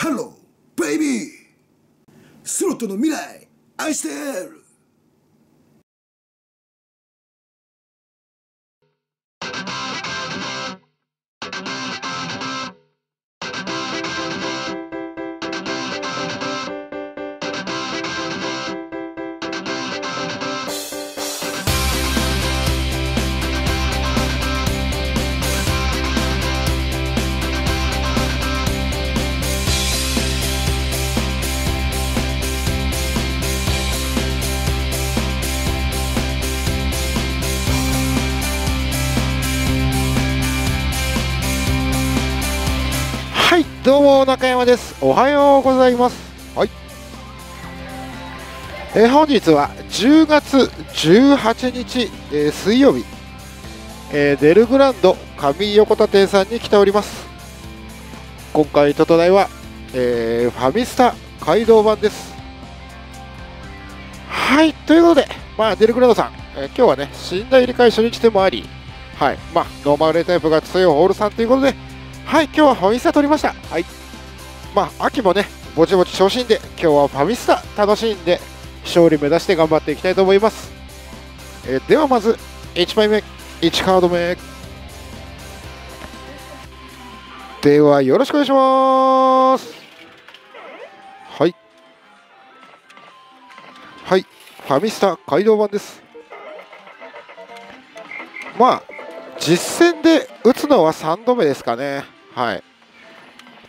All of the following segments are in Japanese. ハローベイビー、スロットの未来愛してる。どうも中山です。おはようございます。はい、本日は10月18日、水曜日、デルグランド上横田店さんに来ております。今回とと題は、ファミスタ街道版です。はい、ということで、デルグランドさん、今日はね信頼入れ替え初日でもあり、はい、ノーマルレタイプが強いホールさんということで、はい、今日はファミスタ撮りました。はい、秋もね、ぼちぼち昇進で、今日はファミスタ楽しんで、勝利目指して頑張っていきたいと思います。ではまず、1枚目、1カード目。では、よろしくお願いします。はい。はい、ファミスタ街道版です。実戦で打つのは3度目ですかね。はい、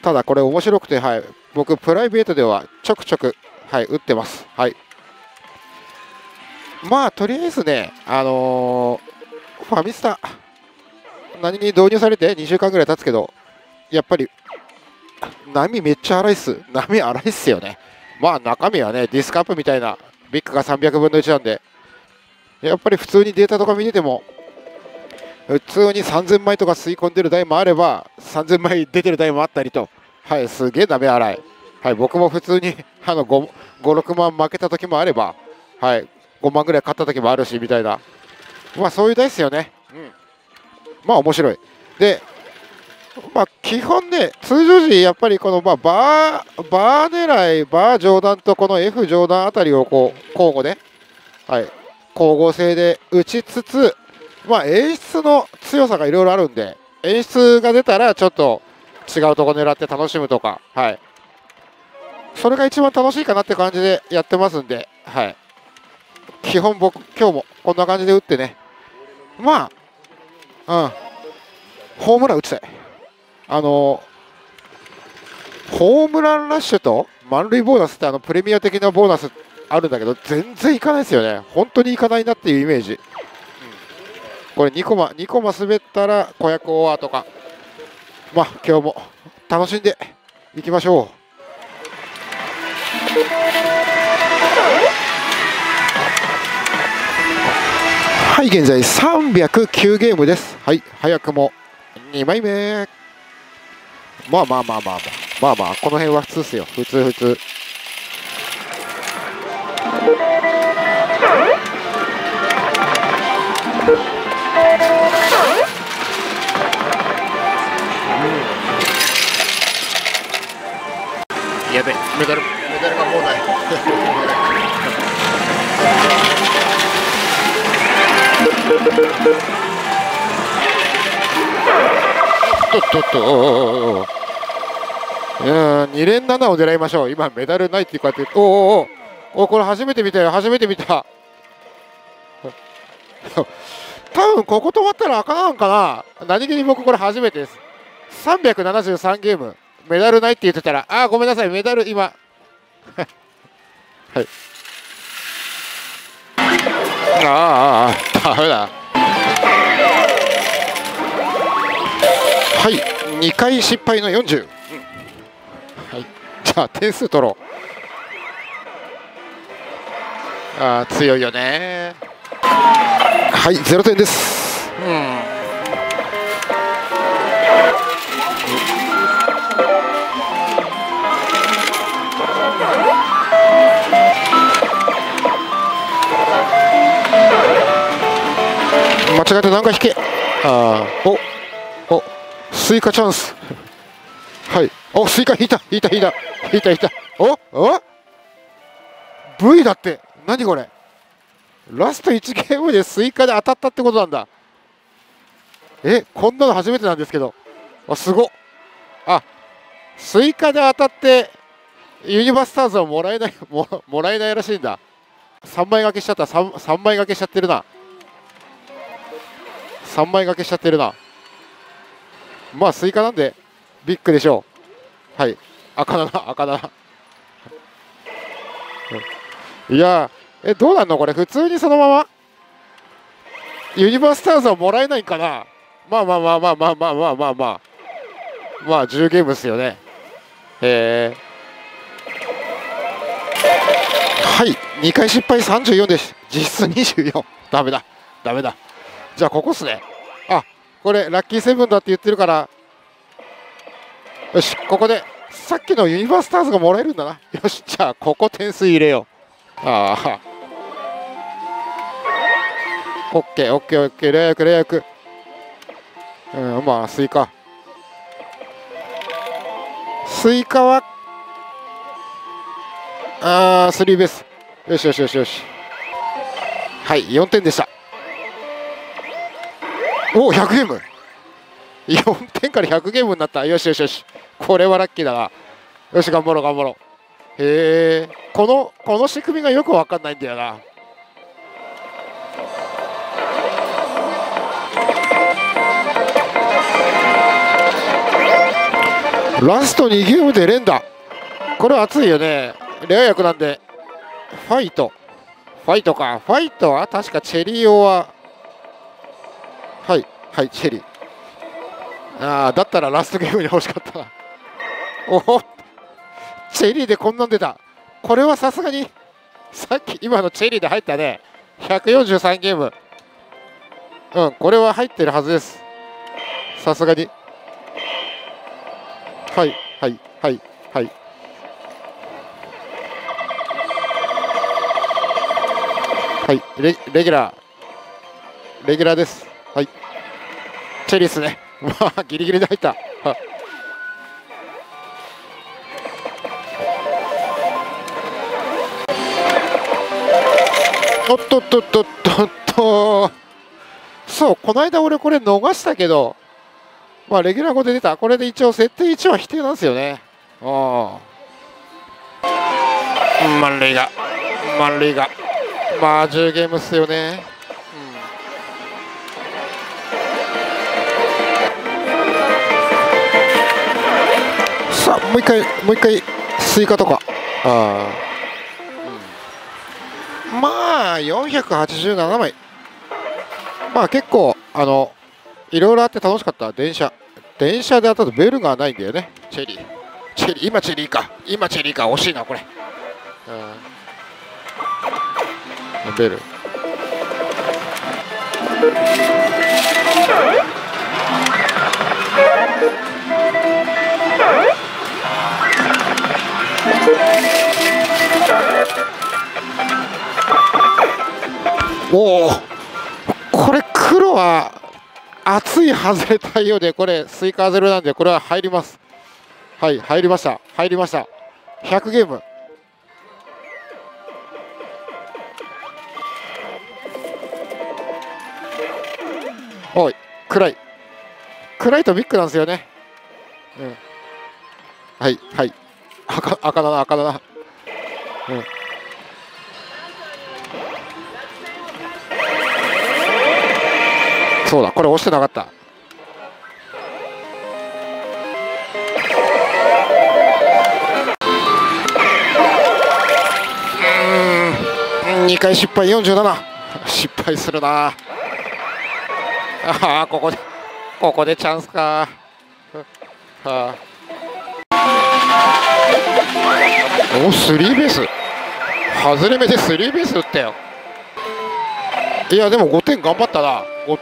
ただこれ面白くて、はい、僕プライベートではちょくちょく、はい、打ってます。はい、とりあえずね、ファミスタ何に導入されて2週間ぐらい経つけど、やっぱり波めっちゃ荒いっす。波荒いっすよね。中身はねディスクアップみたいなビッグが300分の1なんで、やっぱり普通にデータとか見てても普通に3000枚とか吸い込んでる台もあれば3000枚出てる台もあったりと、はい、すげえ鍋洗い、はい、僕も普通に56万負けた時もあれば、はい、5万ぐらい勝った時もあるしみたいな、そういう台ですよね。面白いで、基本ね通常時やっぱりこの、バー狙い、バー上段とこの F 上段あたりをこう交互で、はい、光合成で打ちつつ、演出の強さがいろいろあるんで、演出が出たらちょっと違うとこ狙って楽しむとか、はい、それが一番楽しいかなって感じでやってますんで、はい、基本僕今日もこんな感じで打ってね、ホームラン打ちたい。ホームランラッシュと満塁ボーナスってプレミア的なボーナスあるんだけど、全然いかないですよね。本当にいかないなっていうイメージ。これ2コマ滑ったら子役オアとか、今日も楽しんでいきましょう。はい、現在309ゲームです。はい、早くも2枚目。この辺は普通ですよ。普通。やべ、メダルがもうない。2連7を狙いましょう。今メダルないっていうかって、おお、これ初めて見たよ。多分ここ止まったらあかんかな。何気に僕これ初めてです。373ゲームメダルないって言ってたら、ごめんなさい、メダル今はい、ダメだ。はい、2回失敗の40、はい、じゃあ点数取ろう。強いよね。はい、0点です。間違えて何か引け。お、スイカチャンスはい。お、スイカ引いた。お V だって。何これ。ラスト1ゲームでスイカで当たったってことなんだ。え、こんなの初めてなんですけど。あ、すごっ。あ、スイカで当たってユニバースターズはもらえないらしいんだ。3枚掛けしちゃった。3枚掛けしちゃってるな。3枚掛けしちゃってるな。まあスイカなんでビッグでしょう。はい。赤だな。いやー、え、どうなんのこれ、普通にそのままユニバースターズはもらえないんかな。まあ10ゲームですよね。へえ。はい、2回失敗34です。実質24。ダメだ。じゃあここっすね。あ、これラッキーセブンだって言ってるから、よし、ここでさっきのユニバースターズがもらえるんだな。よし、じゃあここ点数入れよう。ああ、オッケーオッケーオッケー。レア役、うん、まあスイカはスリーベース。よし。はい、4点でした。お、100ゲーム、4点から100ゲームになった。よし、これはラッキーだな。よし、頑張ろう。へえ、この仕組みがよく分かんないんだよな。ラスト2ゲームで連打、これは熱いよね。レア役なんでファイトは確かチェリーオははいチェリー。あー、だったらラストゲームに欲しかったな。おお、チェリーでこんなん出た。これはさすがにさっき今のチェリーで入ったね。143ゲーム、うん、これは入ってるはずです、さすがに。はい。はい、レギュラーです。はい。チェリーですね。まあ、ギリギリで入った。おっと。そう、この間俺これ逃したけど。まあレギュラー5で出た。これで一応設定1は否定なんですよね。ああ、満塁がまあ10ゲームっすよね、うん、さあもう一回スイカとか。ああ、うん、まあ487枚。まあ結構いろいろあって楽しかった。電車で当たるとベルがないんだよね。チェリー、今チェリーか、惜しいなこれ。うん、ベル。おお、これ黒は熱い外れたようで、これスイカ外れなんで、これは入ります。はい、入りました。100ゲーム。おい、暗いとビッグなんですよね、うん、はい、赤だな、うん、そうだ、これ押してなかった。2回失敗47。失敗するなあ。ここでチャンスか。はあ、お、スリーベース外れ目でスリーベース打ったよ。いやでも5点頑張った。うん、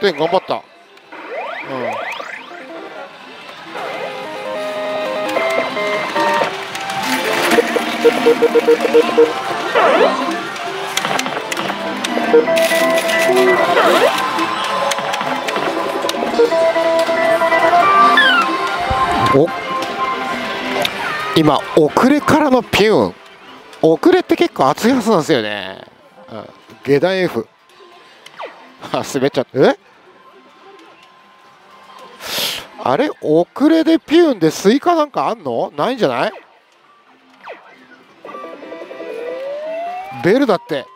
お、今遅れからのピューン、遅れって結構熱いはずなんですよね。下段 F 滑っちゃった。えあれ、遅れでピューンでスイカなんかあんのないんじゃない？ベルだって。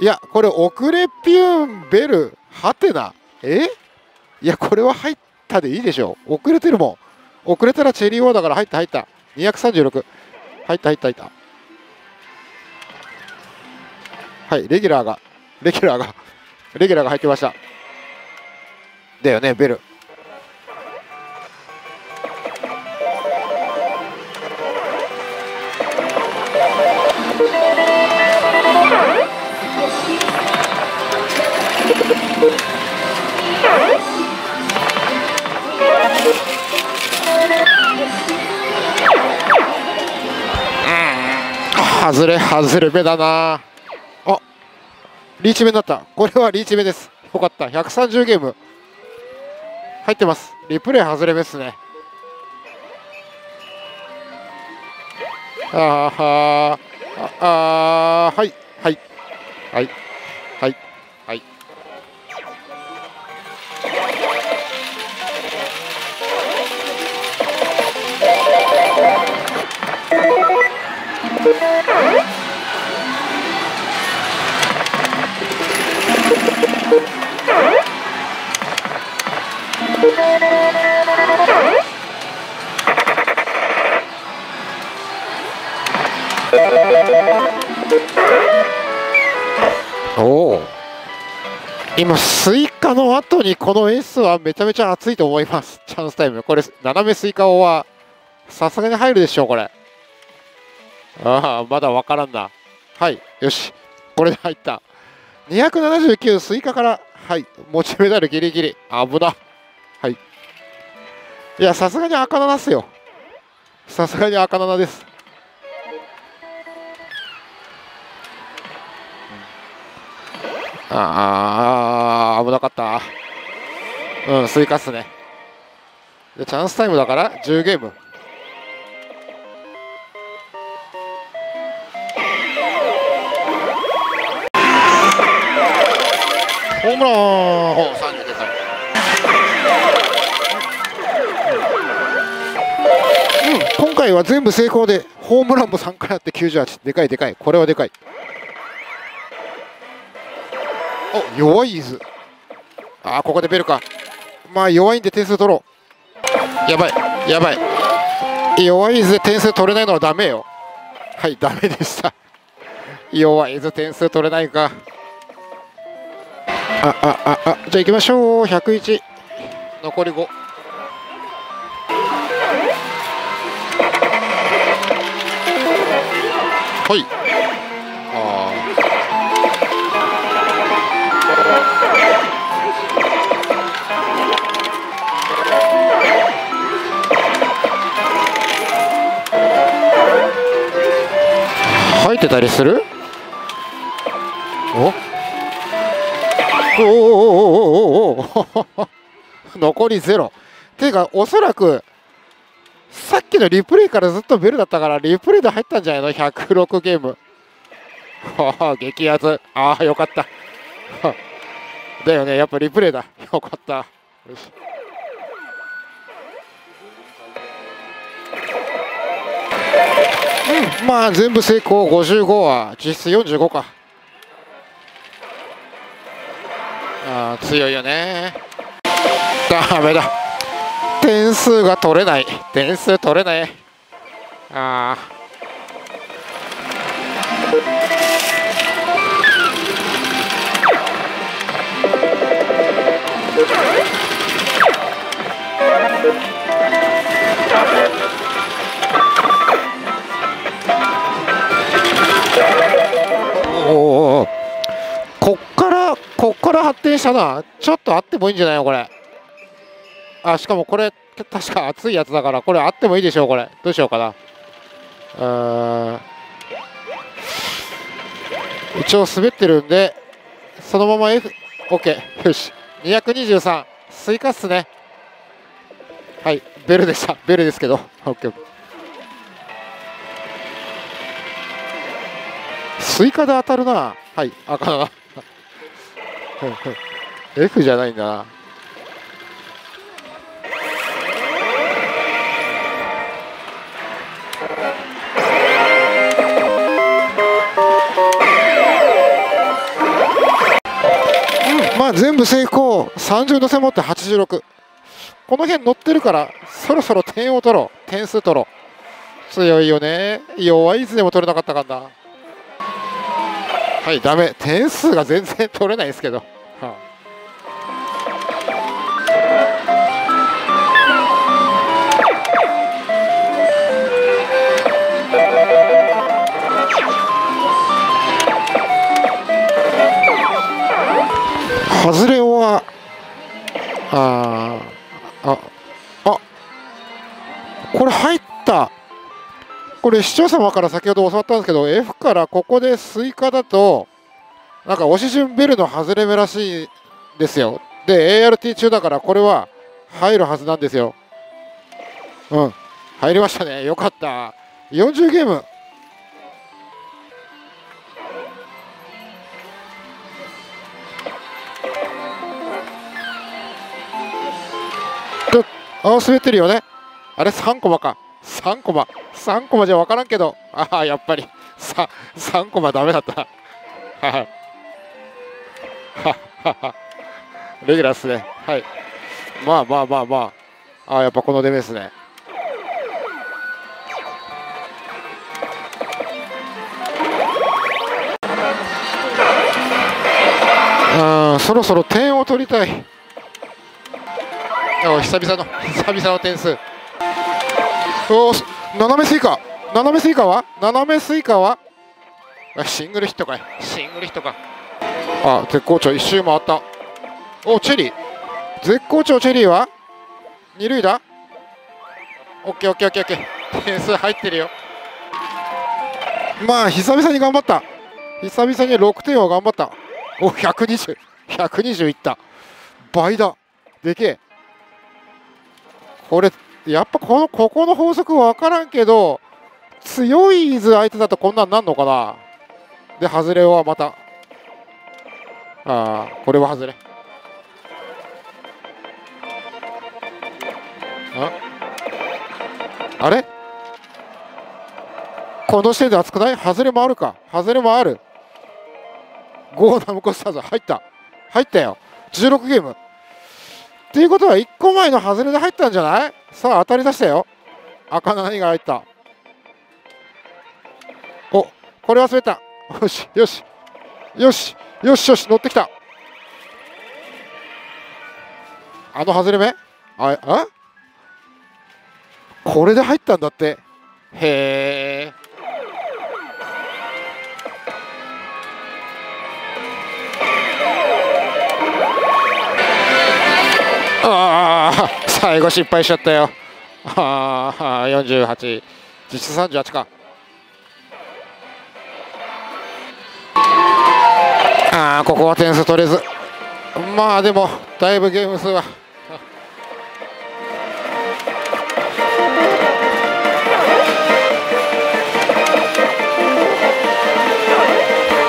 いや、これ遅れピューンベルはてな、いやこれは入ったでいいでしょう。遅れてるもん。遅れたらチェリーオーだから、入った入った、236入った入った入った。はい、レギュラーが入ってました。だよね、ベル。外れ目だな。あ、リーチ目になった。これはリーチ目です。よかった。130ゲーム入ってます。リプレイ外れ目ですね。はいはいはいはいはい。おお、今スイカの後にこの S はめちゃめちゃ熱いと思います。チャンスタイム、これ斜めスイカ王はさすがに入るでしょう。これ、ああまだ分からんな。はい、よし、これで入った。279スイカから、はい、持ちメダルギリギリ、危な。はい、いや、さすがに赤7っすよ。さすがに赤7です。ああ、危なかった。うん、スイカっすね。でチャンスタイムだから10ゲーム。ホームラン、32歳。うん、今回は全部成功で、ホームランも3回あって98、でかいでかい、これはでかい。お、弱いイズ。ああ、ここでベルか。まあ弱いんで点数取ろう。やばい、やばい。弱いイズで点数取れないのはダメよ。はい、ダメでした。弱いイズ点数取れないか。じゃあ行きましょう。101、残り5。はい、入ってたりする。おお残りゼロ。ていうか、おそらくさっきのリプレイからずっとベルだったから、リプレイで入ったんじゃないの。106ゲーム激アツ。ああ、よかっただよね、やっぱリプレイだ。よかった。よし、うん、まあ全部成功。55は実質45か。あー、強いよね。ダメだ、点数が取れない、点数取れない。あー、おお、ここから発展したな。ちょっとあってもいいんじゃないのこれ。あ、しかもこれ確か熱いやつだから、これあってもいいでしょう。これどうしようかな。一応滑ってるんで、そのまま F、OK、 よし、223スイカっすね。はい、ベルでした。ベルですけど、OK。スイカで当たるな。はい、赤だな。F じゃないんだな。まあ全部成功。30乗せ持って86。この辺乗ってるからそろそろ点を取ろう。点数取ろう。強いよね。弱い。いつでも取れなかったかな。はい、ダメ。点数が全然取れないですけど、はあ、外れはこれ入った。これ視聴者様から先ほど教わったんですけど、 F からここでスイカだとなんか押し順ベルの外れ目らしいですよ。で ART 中だからこれは入るはずなんですよ。うん、入りましたね。よかった。40ゲームああ滑ってるよね。あれ3コマか。3コマ3コマじゃ分からんけど、ああやっぱり3コマダメだった。はいレギュラーですね。はい、まあまあまあまあ、ああやっぱこの出目ですね。うん、そろそろ点を取りたい。久々の点数。おお、斜めスイカ。斜めスイカはシングルヒットかい。シングルヒットか。あ、絶好調。一周回った。お、チェリー絶好調。チェリーは二塁だ。オッケーオッケーオッケーオッケー。点数入ってるよ。まあ久々に頑張った。久々に6点を頑張った。お、120、120いった。倍だ。でけえ。これやっぱここの法則分からんけど、強い図相手だとこんなんなんのかな。で外れはまた、ああこれは外れ。あれこの時点で熱くない。外れもあるか。外れもある。ゴーダムコスターズ入った。入ったよ。16ゲームっていうことは1個前の外れで入ったんじゃない。さあ当たり出したよ。赤7が入った。お、これは滑った。よしよしよしよしよし、乗ってきた。あの外れ目、あこれで入ったんだって。へえ。ああ最後失敗しちゃったよ。ああ48、実質38か。ああここは点数取れず。まあでもだいぶゲーム数は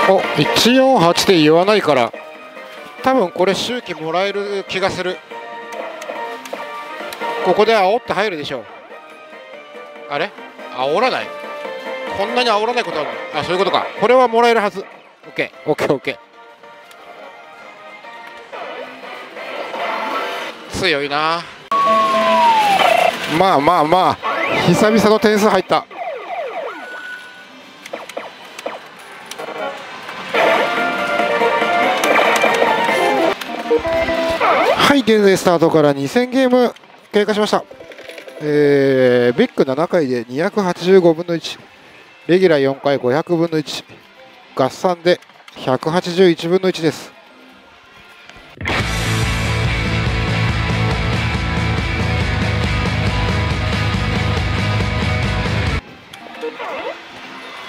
お、148って言わないから多分これ周期もらえる気がする。ここで煽って入るでしょう。あれ煽らない。こんなに煽らないことはあ、そういうことか。これはもらえるはず。 OKOKOK。 強いな。まあまあまあ久々の点数入った。はい、現在スタートから2000ゲーム経過しました。ビッグ7回で285分の1、レギュラー4回500分の1、合算で181分の1です。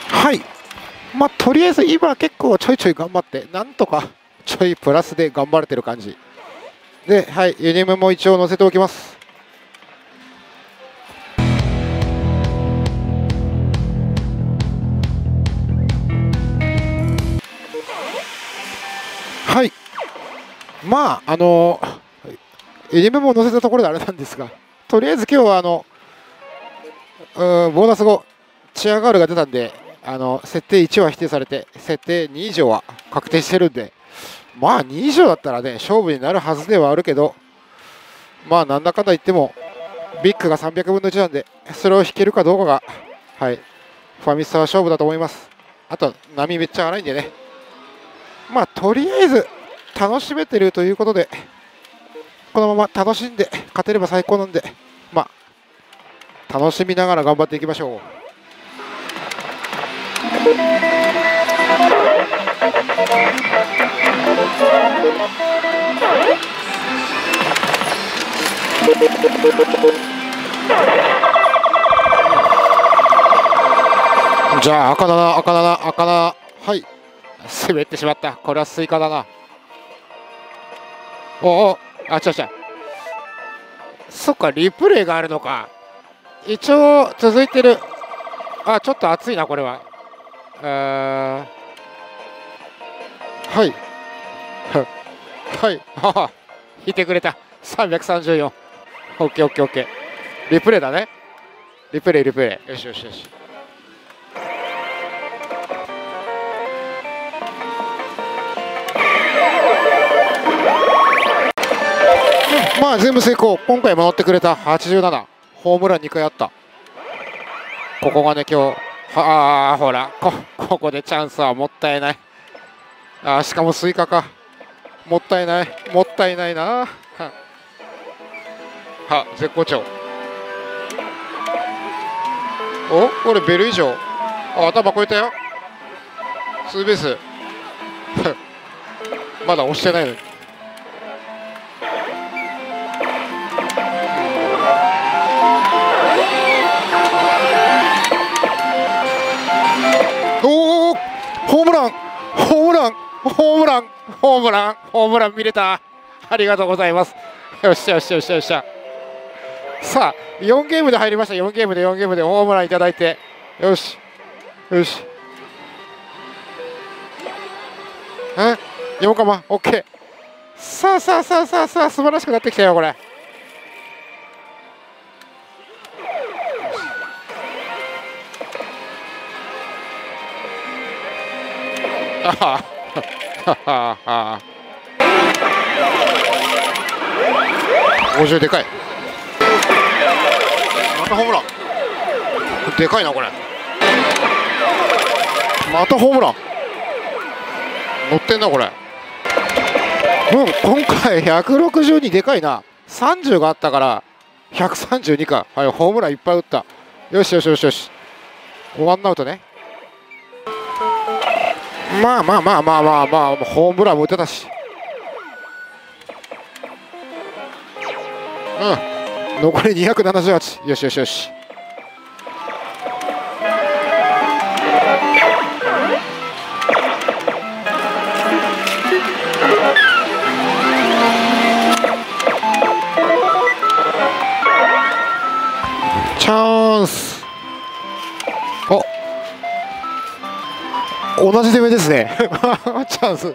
はい、まあとりあえず今結構ちょいちょい頑張って、なんとかちょいプラスで頑張れてる感じ。で、はい、ユニムも一応載せておきます。まあエリムも載せたところであれなんですが、とりあえず今日はボーナス後チアガールが出たんで、設定1は否定されて設定2以上は確定してるんで、まあ2以上だったらね勝負になるはずではあるけど、まあなんだかんだ言ってもビッグが300分の1なんで、それを引けるかどうかが、はい、ファミスタは勝負だと思います。あと波めっちゃ荒いんでね、まあとりあえず楽しめてるということで、このまま楽しんで勝てれば最高なんで、まあ楽しみながら頑張っていきましょう。じゃあ赤だな赤だな赤だな、はい、滑ってしまった。これはスイカだな。おお、あ、違う違う、そっかリプレイがあるのか。一応続いてる。あ、ちょっと熱いなこれは。はい。はい、はは、引いてくれた。334。オッケーオッケーオッケー。リプレイだね、リプレイリプレイ。よしよしよし。まあ全部成功。今回回ってくれた。87、ホームラン2回あった。ここがね今日は、あ、ほら ここでチャンスはもったいない。あ、しかもスイカか。もったいない、もったいないな。は、絶好調。お、これベル以上。あ、頭超えたよ、ツーベース。まだ押してないのに。ホームラン、ホームラン、ホームラン、ホームラン、ホームラン見れた。ありがとうございます。よっしゃよっしゃよっしゃよっしゃ。さあ、4ゲームで入りました。4ゲームで4ゲームでホームランいただいて、よし、よし。4カマ、オッケー。さあさあさあさあさあ、素晴らしくなってきたよこれ。50でかい。またホームランでかいなこれ。またホームラン乗ってんなこれ。うん、今回162でかいな。30があったから132か。はい、ホームランいっぱい打った。よしよしよしよし。ワンアウトね。まあまあまあまあまあまあ、ホームランも打てたし、うん、残り278。よしよしよし。チャンス。同じ攻めですね。チャンス。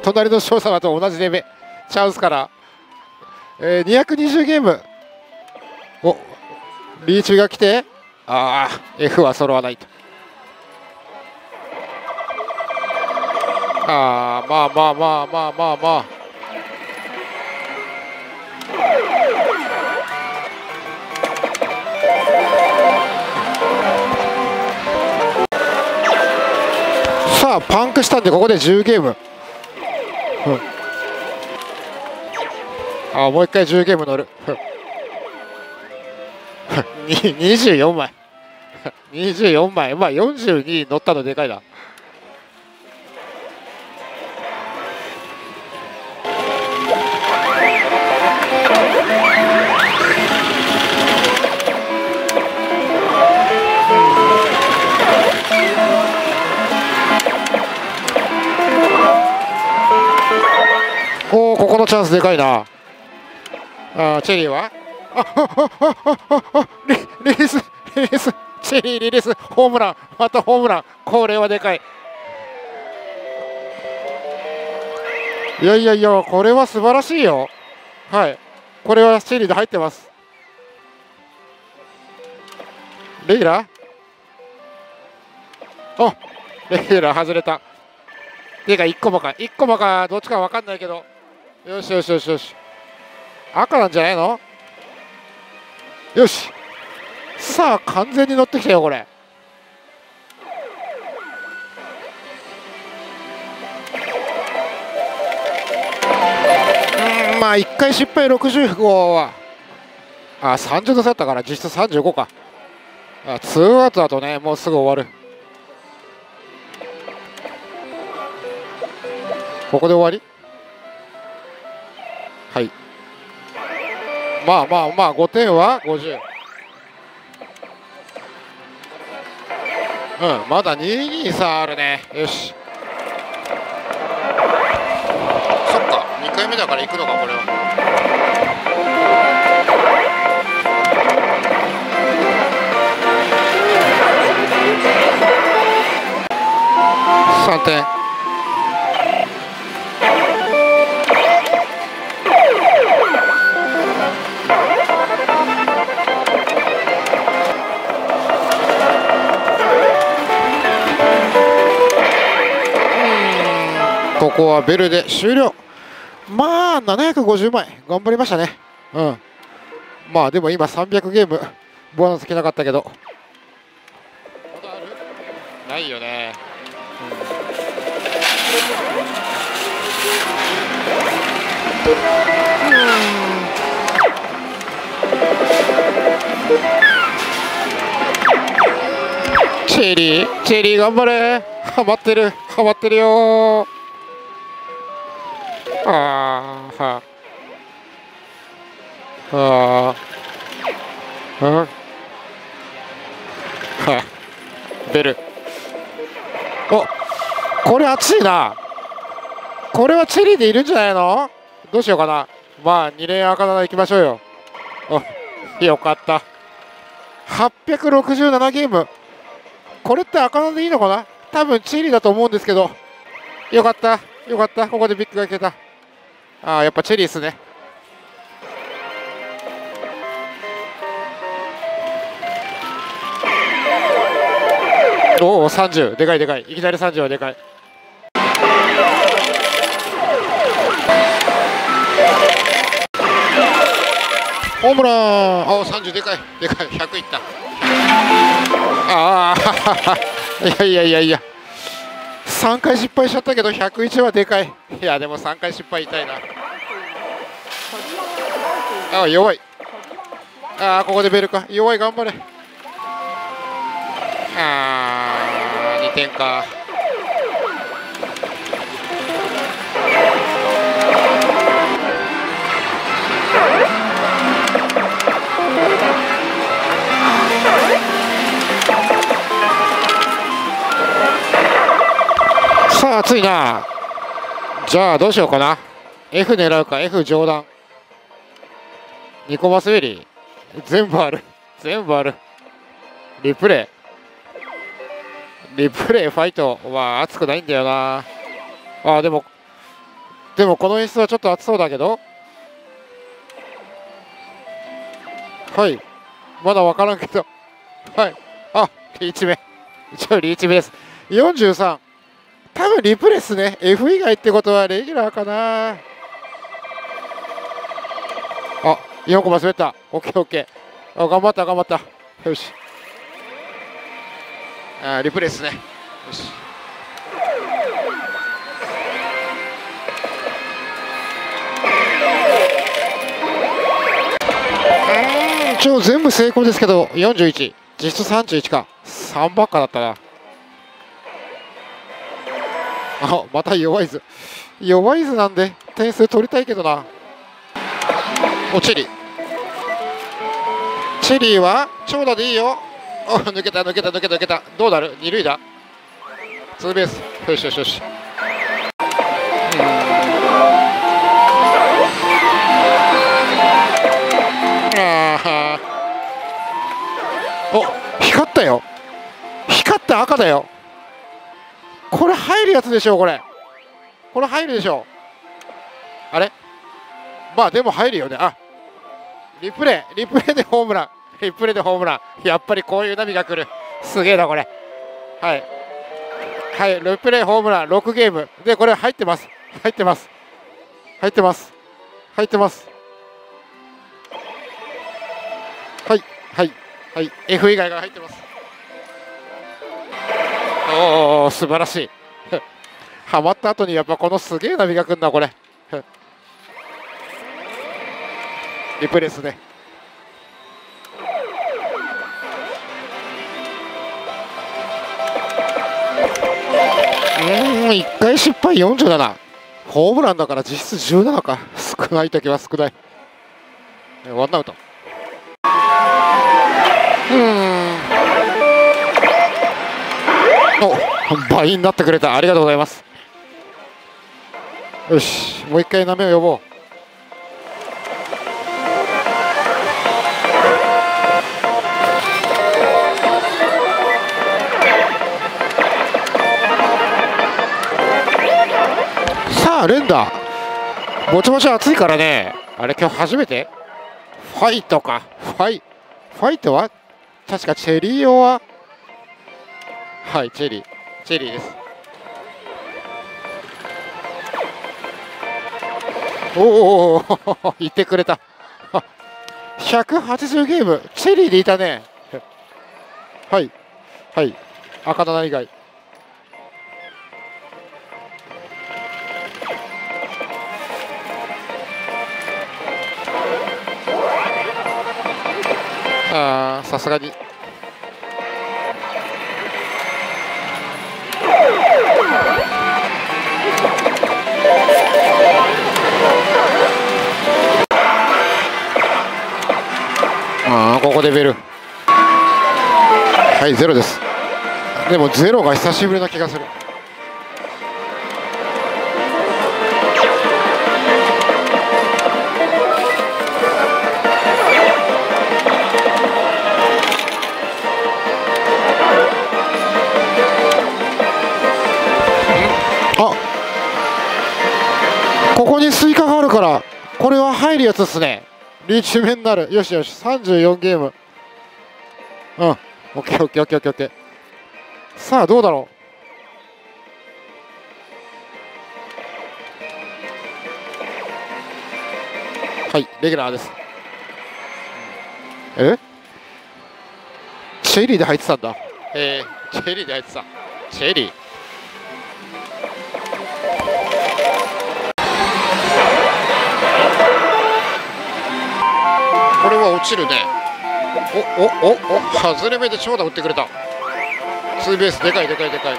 隣の翔様と同じ攻め。チャンスから、220ゲーム。お、リーチが来て、ああ、F は揃わないと。ああ、まあまあまあまあまあまあ。さあパンクしたんで、ここで10ゲーム、うん、あ、もう一回10ゲーム乗る。24枚24枚、まあ42乗ったのでかいな。おー、ここのチャンスでかいな。あ、チェリーは、あ、リリース、チェリーリリース、ホームラン、またホームラン、これはでかい。いやいやいや、これは素晴らしいよ。はい、これはシェリーで入ってます。レイラ、あ、レイラ外れた。ていうか1個もか1個もかどっちか分かんないけど、よしよしよしよし、赤なんじゃないの。よし、さあ完全に乗ってきたよこれ。まあ1回失敗65は、ああ30度差だったから実質35か。ああツーアウトだとね、もうすぐ終わる。ここで終わり。はい、まあまあまあ5点は50、うん、まだ2-2差あるね。よし、そっか2回目だから行くのかこれは。3点、ここはベルで終了。まあ750枚頑張りましたね。うん、まあでも今300ゲームボーナス来なかったけど、まだある？ないよね、うん、チェリーチェリー頑張れ、ハマってるハマってるよ。あーはあはあはあ、ベル、お、これ熱いな。これはチェリーでいるんじゃないの。どうしようかな。まあ2連赤なら行きましょうよ。お、よかった。867ゲーム、これって赤なでいいのかな。多分チェリーだと思うんですけど、よかったよかった、ここでビッグが消えた。ああやっぱチェリーっすね。おお30、でかいでかい、いきなり30はでかい。ホームラン、あお30でかいでかい、100いった。ああいやいやいやいや、3回失敗しちゃったけど101はでかい。いやでも3回失敗痛いな。ああ弱い、ああここでベルか、弱い頑張れ。ああ2点か。さあ暑いな。じゃあどうしようかな。 F 狙うか、 F 上段、ニコマスウェリー、全部ある全部ある。リプレイリプレイファイトは熱くないんだよな。あでもこの演出はちょっと熱そうだけど、はい、まだ分からんけど、はい、あリーチ目、一応リーチ目です。43、多分リプレスね。 F 以外ってことはレギュラーかな。あ4コマ滑った。 OKOK、 頑張った頑張った。よし、あリプレスね。よし、一応全部成功ですけど41、実質31か、3ばっかだったな。あまた弱い図、弱い図なんで点数取りたいけどな。おチェリー、チェリーは長打でいいよ。お抜けた抜けた抜けた抜けた、どうなる、二塁打、ツーベース、よしよしよし。あお光ったよ、光った赤だよ。これ入るやつでしょ、これ入るでしょ。あれまあでも入るよね。あ、リプレイでホームラン、リプレイでホームラン、やっぱりこういう波が来る、すげえなこれ。はいはい、リプレイホームラン6ゲームでこれ入ってます、入ってます、入ってます、入ってます。はいはいはい、 F 以外が入ってます。おお素晴らしいはまった後にやっぱこのすげえ波が来るなこれリプレイですね。1回失敗47、ホームランだから実質17か、少ないときは少ない。ワンアウト。お、倍になってくれた、ありがとうございます。よし、もう一回波を呼ぼう。連打もちもち暑いからね。あれ今日初めてファイトか、ファイトは確かチェリーオア、はい、チェリーです。おおいてくれた180ゲームチェリーでいたねはいはい、赤棚以外。ああ、さすがにああ、ここでベル、はい、ゼロです。でもゼロが久しぶりな気がする。ここにスイカがあるからこれは入るやつですね。リーチ目になる。よしよし、34ゲーム。うん、オッケーオッケーオッケーオッケーオッケー。さあどうだろう。はい、レギュラーです。え？チェリーで入ってたんだ。チェリーで入ってた。チェリー。これは落ちるね。お、外れ目で長打打ってくれた。ツーベース、でかいでかいでかい。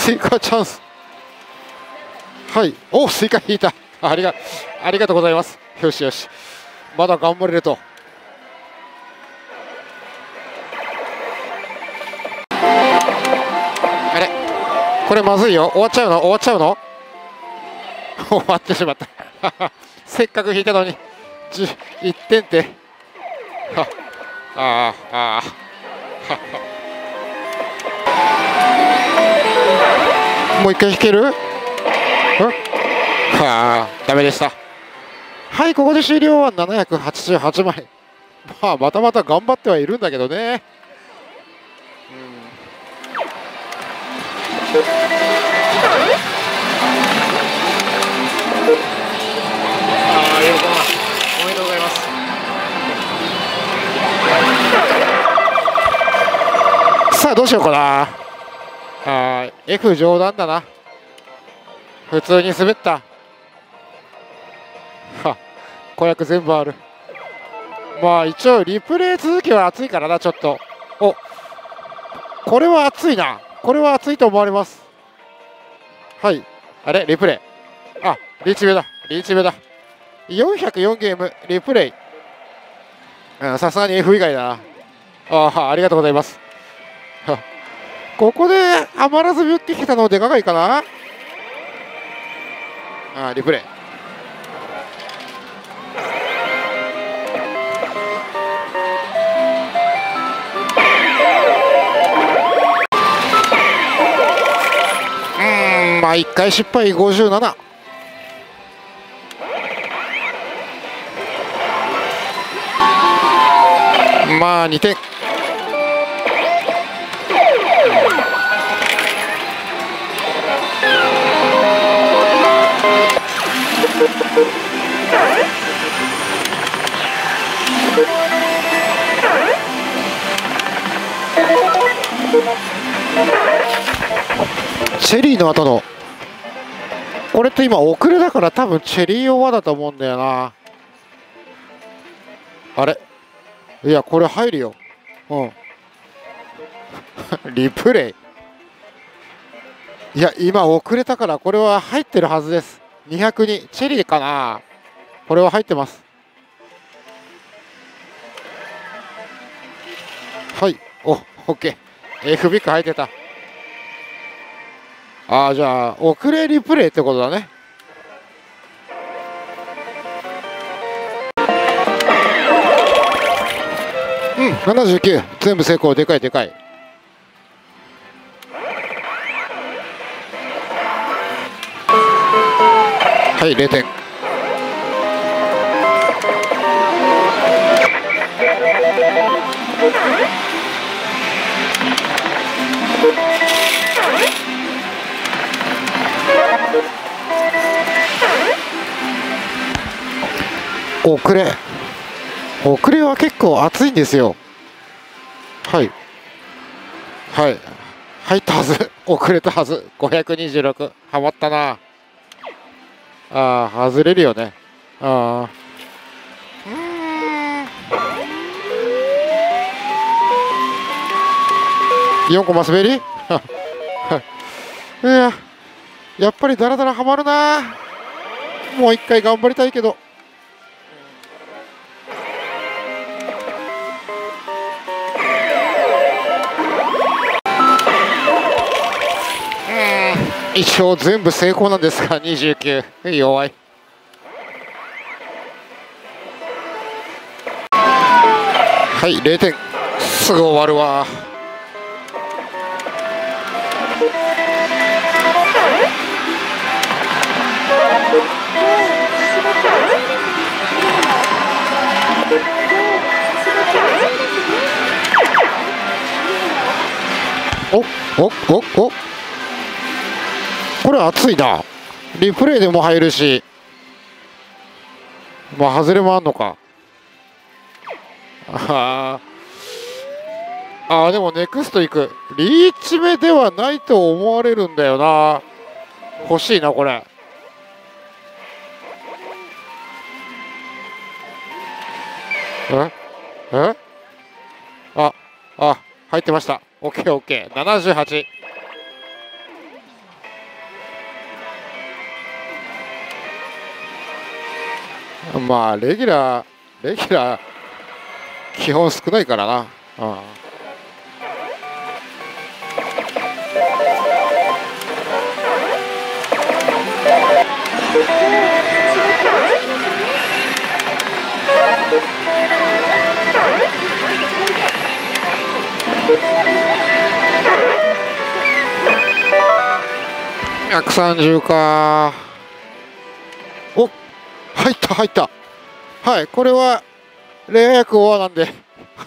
スイカチャンス。はい、お、スイカ引いた、ありがとうございます。よしよし、まだ頑張れると。あれ、これまずいよ、終わっちゃうの終わってしまったせっかく引いたのに1点って、はああああもう一回引ける？はあ、ダメでした。はい、ここで終了は788枚。まあ、またまた頑張ってはいるんだけどね。ああ、よかった。おめでとうございます。さあ、どうしようかな。はい、 F 冗談だな、普通に滑った。はっ、子役全部ある。まあ一応リプレイ続きは熱いからな、ちょっと。お、これは熱いな。これは熱いと思われます。はい、あれリプレイ、あ、リーチ目だ、リーチ目だ。404ゲームリプレイ、さすがに F 以外だな。ありがとうございます。ここで余らず打ってきたのでかがいかな。リプレイ、まあ1回失敗57。まあ2点。チェリーの後のこれって今遅れだから、多分チェリーオーバーだと思うんだよな。あれ、いやこれ入るよ、うんリプレイ、いや今遅れたからこれは入ってるはずです。202チェリーかな、これは入ってます。はい、お、OK、Fビック入ってた。じゃあ遅れリプレイってことだね。うん、79全部成功。でかいでかい。はい、0点。遅れは結構熱いんですよ。はいはい、入ったはず、遅れたはず。526はまったな。外れるよね。4コマ滑りいや、やっぱりだらだらはまるな。もう一回頑張りたいけど。一応全部成功なんですが29弱い。はい、0点。すぐ終わるわ。おっこれ熱いな。リプレイでも入るし、まあ外れもあんのか。でもネクストいく。リーチ目ではないと思われるんだよな。欲しいなこれ。え、入ってました。OK、78。まあレギュラー基本少ないからな。130か。おっ、入った。はい、これはレア役オアなんで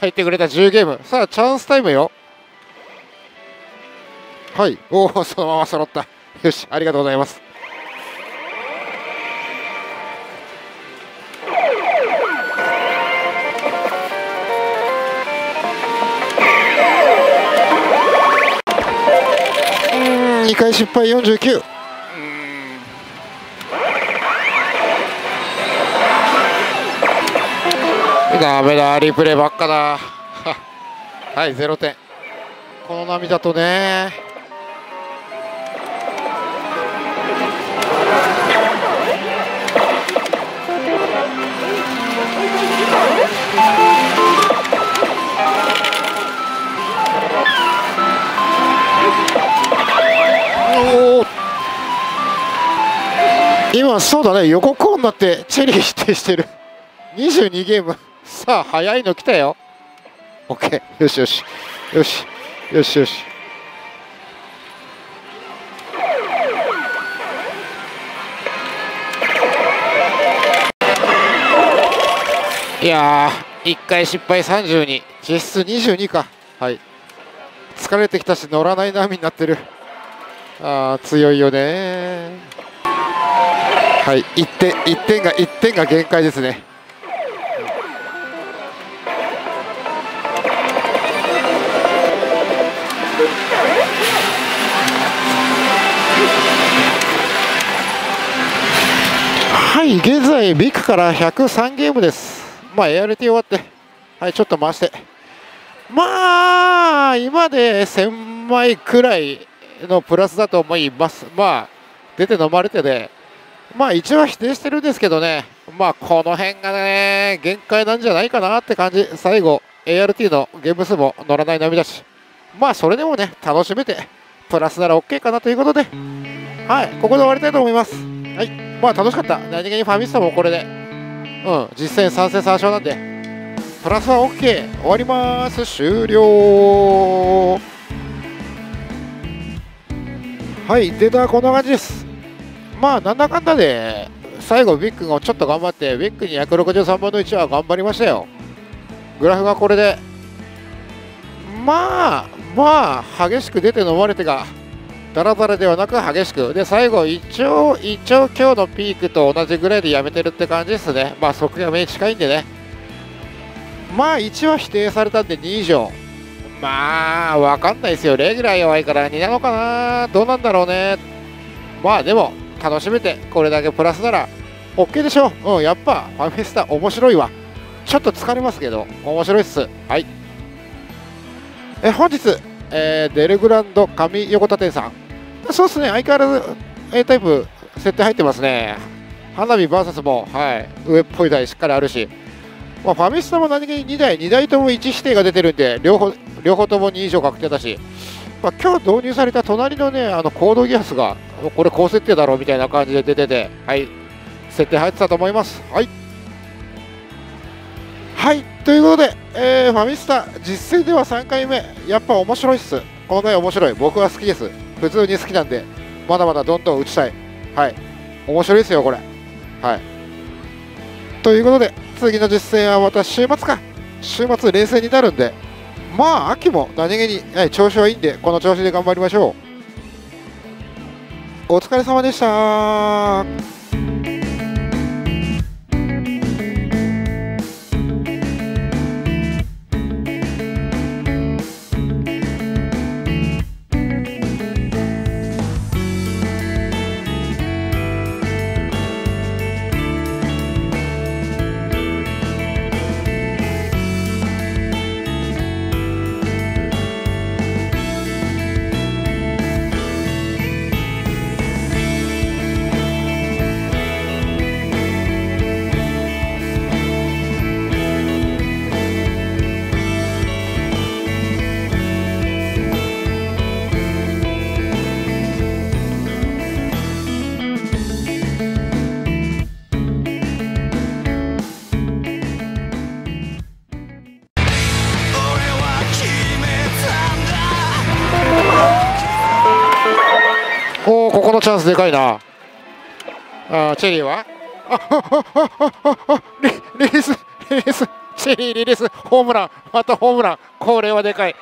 入ってくれた。10ゲーム。さあチャンスタイムよ。はい、おお、そのまま揃った。よし、ありがとうございます。2回失敗49。ダメだ、リプレイばっかだはい0点、この波だとね、今そうだね、横コーンになってチェリー否定してる22ゲームさあ、早いの来たよ。 OK、 よしよしよしよしよし、いやー1回失敗32、実質22か。はい、疲れてきたし乗らない波になってる。あー強いよね。はい、1点が限界ですね。はい、現在ビッグから103ゲームです。まあ ART 終わって、はい、ちょっと回して、まあ今で1000枚くらいのプラスだと思います。まあ出て飲まれてで、まあ一応否定してるんですけどね、まあこの辺がね限界なんじゃないかなって感じ。最後 ART のゲーム数も乗らない波だし、まあそれでもね楽しめてプラスなら OK かなということで、はい、ここで終わりたいと思います。はい、まあ楽しかった。何気にファミスタもこれで、実戦3戦3勝なんでプラスは OK、 終わります。終了。はい、データはこんな感じです。まあなんだかんだで最後ビッグがちょっと頑張って、ビッグに163分の1は頑張りましたよ。グラフがこれでまあ激しく出て飲まれてがだらだらではなく激しくで、最後一応今日のピークと同じぐらいでやめてるって感じですね。まあ即やめに近いんでね、まあ1は否定されたんで2以上、まあ分かんないですよ。レギュラー弱いから2なのかな、どうなんだろうね。まあでも楽しめてこれだけプラスなら OK でしょう。やっぱファミスタ面白いわ。ちょっと疲れますけど面白いっす。はい、本日、デルグランド上横田店さん、そうですね、相変わらず A タイプ設定入ってますね。花火 VS も、はい、上っぽい台しっかりあるし、まあ、ファミスタも何気に2台とも1指定が出てるんで、両方とも2以上確定だし、まあ、今日導入された隣のね、あのコードギアスがこれ高設定だろうみたいな感じで出てて、はい、設定入ってたと思います。はい、はい、ということで、ファミスタ実戦では3回目、やっぱ面白いっす。この回面白い、僕は好きです。普通に好きなんで、まだまだどんどん打ちたい。はい、面白いですよこれ。はい、ということで次の実戦はまた週末か、週末冷静になるんで、まあ秋も何気に、はい、調子はいいんでこの調子で頑張りましょう。お疲れ様でした。チャンスでかいな。あ、チェリーはリリース、チェリーリリース、ホームラン、またホームラン、これはでかい。